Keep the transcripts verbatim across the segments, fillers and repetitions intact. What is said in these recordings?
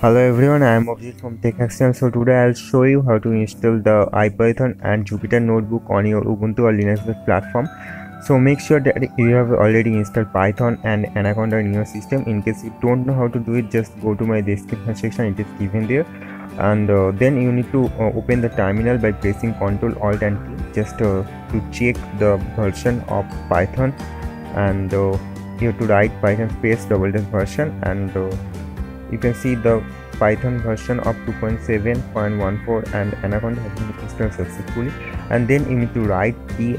Hello everyone, I am Objit from TechAction. So today I'll show you how to install the IPython and Jupyter Notebook on your Ubuntu or Linux-based platform. So make sure that you have already installed Python and Anaconda in your system. In case you don't know how to do it, just go to my description section, it is given there. And uh, then you need to uh, open the terminal by pressing Ctrl Alt and T just uh, to check the version of Python. And uh, you have to write Python space double dash version, and uh, you can see the Python version of two point seven point one four and Anaconda has been installed successfully. And then you need to write pip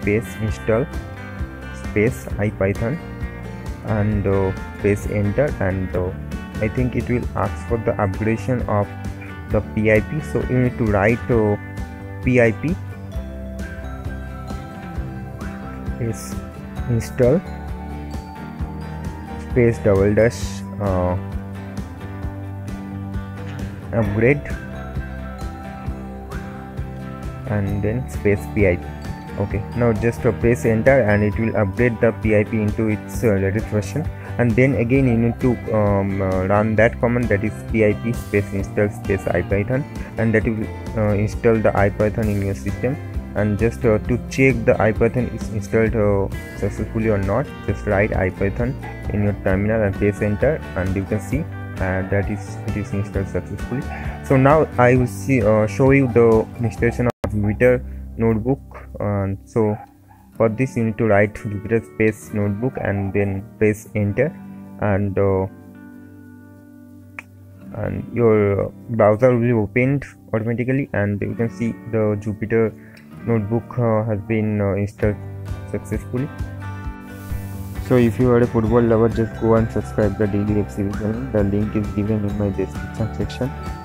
space install space IPython and uh, press enter, and uh, I think it will ask for the upgradation of the pip, so you need to write uh, pip is install space double dash uh, upgrade and then space pip. Okay, now just uh, press enter and it will upgrade the pip into its uh, latest version. And then again you need to um, uh, run that command, that is pip space install space IPython, and that will uh, install the IPython in your system. And just uh, to check the IPython is installed uh, successfully or not, just write IPython in your terminal and press enter, and you can see Uh, that is it is installed successfully. So now I will see uh, show you the installation of Jupyter Notebook. And uh, so for this you need to write Jupyter space notebook and then press enter, and uh, and your browser will be opened automatically, and you can see the Jupyter Notebook uh, has been uh, installed successfully. So if you are a football lover, just go and subscribe the DailyFcb channel. The link is given in my description section.